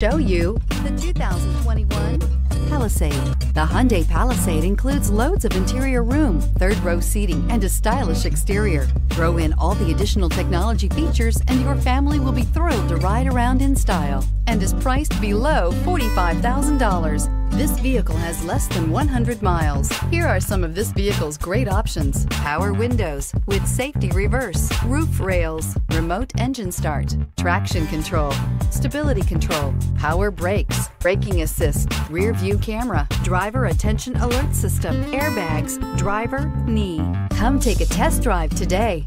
Show you the 2021 Palisade. The Hyundai Palisade includes loads of interior room, third-row seating, and a stylish exterior. Throw in all the additional technology features and your family will be thrilled to ride around in style, and is priced below $45,000. This vehicle has less than 100 miles. Here are some of this vehicle's great options: power windows with safety reverse, roof rails, remote engine start, traction control, stability control, power brakes, braking assist, rear view camera, driver attention alert system, airbags, driver knee. Come take a test drive today.